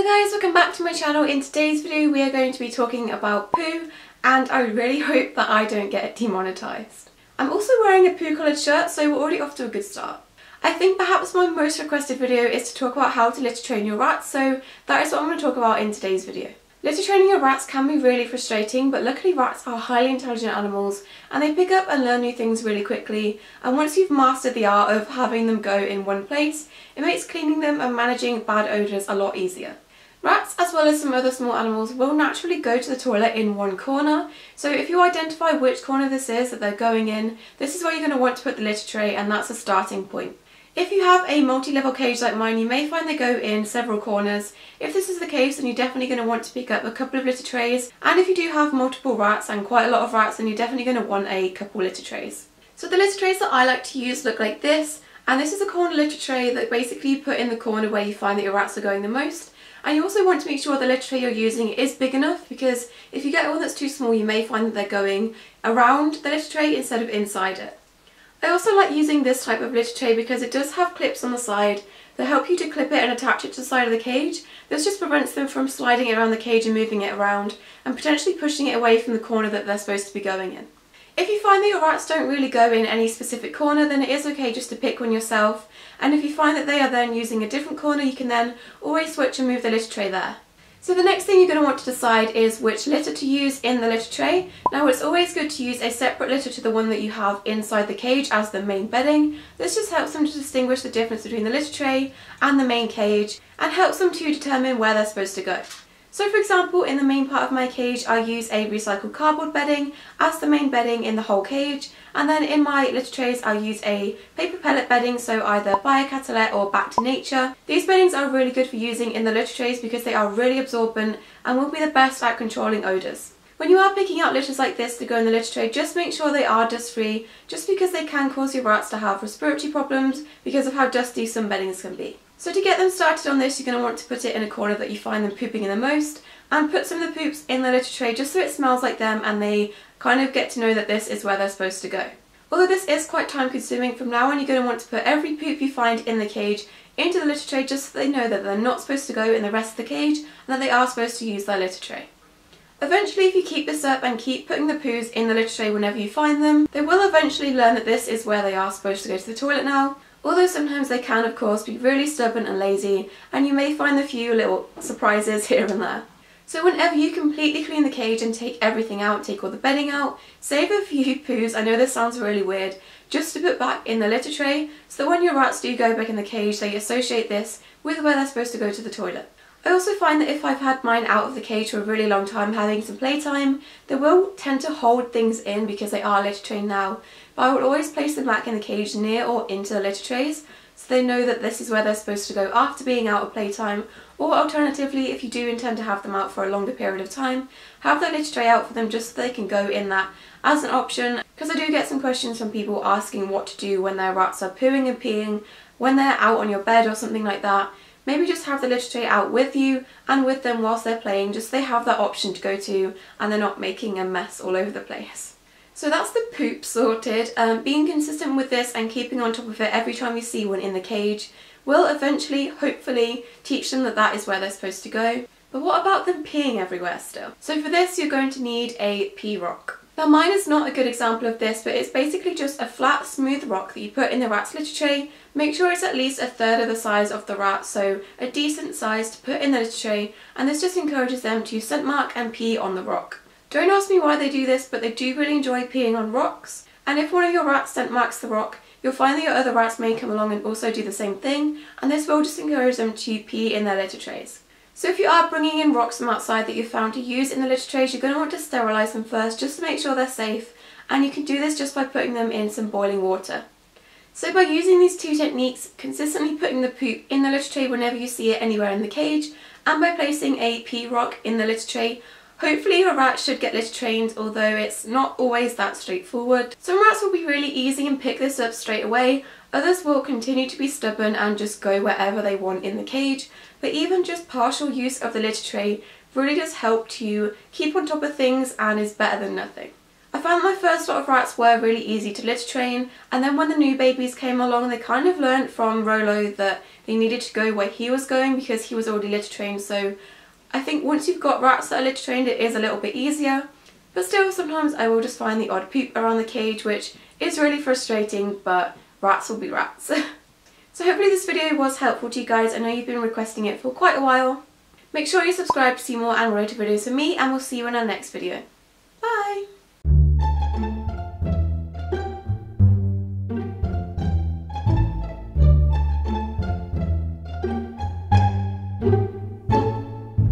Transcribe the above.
Hello guys, welcome back to my channel. In today's video we are going to be talking about poo, and I really hope that I don't get demonetised. I'm also wearing a poo coloured shirt, so we're already off to a good start. I think perhaps my most requested video is to talk about how to litter train your rats, so that is what I'm going to talk about in today's video. Litter training your rats can be really frustrating, but luckily rats are highly intelligent animals and they pick up and learn new things really quickly, and once you've mastered the art of having them go in one place, it makes cleaning them and managing bad odours a lot easier. Rats, as well as some other small animals, will naturally go to the toilet in one corner, so if you identify which corner this is that they're going in, this is where you're going to want to put the litter tray, and that's a starting point. If you have a multi-level cage like mine, you may find they go in several corners. If this is the case, then you're definitely going to want to pick up a couple of litter trays, and if you do have multiple rats and quite a lot of rats, then you're definitely going to want a couple litter trays. So the litter trays that I like to use look like this, and this is a corner litter tray that basically you put in the corner where you find that your rats are going the most, and you also want to make sure the litter tray you're using is big enough, because if you get one that's too small you may find that they're going around the litter tray instead of inside it. I also like using this type of litter tray because it does have clips on the side that help you to clip it and attach it to the side of the cage. This just prevents them from sliding it around the cage and moving it around and potentially pushing it away from the corner that they're supposed to be going in. If you find that your rats don't really go in any specific corner, then it is okay just to pick one yourself, and if you find that they are then using a different corner, you can then always switch and move the litter tray there. So the next thing you're going to want to decide is which litter to use in the litter tray. Now it's always good to use a separate litter to the one that you have inside the cage as the main bedding. This just helps them to distinguish the difference between the litter tray and the main cage, and helps them to determine where they're supposed to go. So for example, in the main part of my cage I use a recycled cardboard bedding as the main bedding in the whole cage, and then in my litter trays I use a paper pellet bedding, so either Biocatalette or Back to Nature. These beddings are really good for using in the litter trays because they are really absorbent and will be the best at controlling odours. When you are picking out litters like this to go in the litter tray, just make sure they are dust free, just because they can cause your rats to have respiratory problems because of how dusty some beddings can be. So to get them started on this, you're going to want to put it in a corner that you find them pooping in the most, and put some of the poops in the litter tray just so it smells like them and they kind of get to know that this is where they're supposed to go. Although this is quite time consuming, from now on you're going to want to put every poop you find in the cage into the litter tray just so they know that they're not supposed to go in the rest of the cage and that they are supposed to use their litter tray. Eventually, if you keep this up and keep putting the poos in the litter tray whenever you find them, they will eventually learn that this is where they are supposed to go to the toilet now. Although sometimes they can of course be really stubborn and lazy, and you may find a few little surprises here and there. So whenever you completely clean the cage and take everything out, take all the bedding out, save a few poos, I know this sounds really weird, just to put back in the litter tray, so that when your rats do go back in the cage they associate this with where they're supposed to go to the toilet. I also find that if I've had mine out of the cage for a really long time having some playtime, they will tend to hold things in because they are litter trained now, but I will always place them back in the cage near or into the litter trays so they know that this is where they're supposed to go after being out of playtime, or alternatively if you do intend to have them out for a longer period of time, have that litter tray out for them just so they can go in that as an option, because I do get some questions from people asking what to do when their rats are pooing and peeing, when they're out on your bed or something like that. Maybe just have the litter tray out with you and with them whilst they're playing, just so they have that option to go to and they're not making a mess all over the place. So that's the poop sorted. Being consistent with this and keeping on top of it every time you see one in the cage will eventually, hopefully, teach them that that is where they're supposed to go. But what about them peeing everywhere still? So for this you're going to need a pee rock. Now mine is not a good example of this, but it's basically just a flat, smooth rock that you put in the rat's litter tray. Make sure it's at least a third of the size of the rat, so a decent size to put in the litter tray, and this just encourages them to scent mark and pee on the rock. Don't ask me why they do this, but they do really enjoy peeing on rocks, and if one of your rats scent marks the rock, you'll find that your other rats may come along and also do the same thing, and this will just encourage them to pee in their litter trays. So if you are bringing in rocks from outside that you've found to use in the litter trays, you're going to want to sterilise them first just to make sure they're safe, and you can do this just by putting them in some boiling water. So by using these two techniques, consistently putting the poop in the litter tray whenever you see it anywhere in the cage, and by placing a pee rock in the litter tray, hopefully your rats should get litter trained, although it's not always that straightforward. Some rats will be really easy and pick this up straight away, others will continue to be stubborn and just go wherever they want in the cage, but even just partial use of the litter tray really does help to keep on top of things and is better than nothing. I found my first lot of rats were really easy to litter train, and then when the new babies came along they kind of learnt from Rolo that they needed to go where he was going because he was already litter trained, so I think once you've got rats that are litter trained it is a little bit easier. But still, sometimes I will just find the odd poop around the cage, which is really frustrating, but rats will be rats. So hopefully this video was helpful to you guys. I know you've been requesting it for quite a while. Make sure you subscribe to see more Rolo videos from me, and we'll see you in our next video. Bye!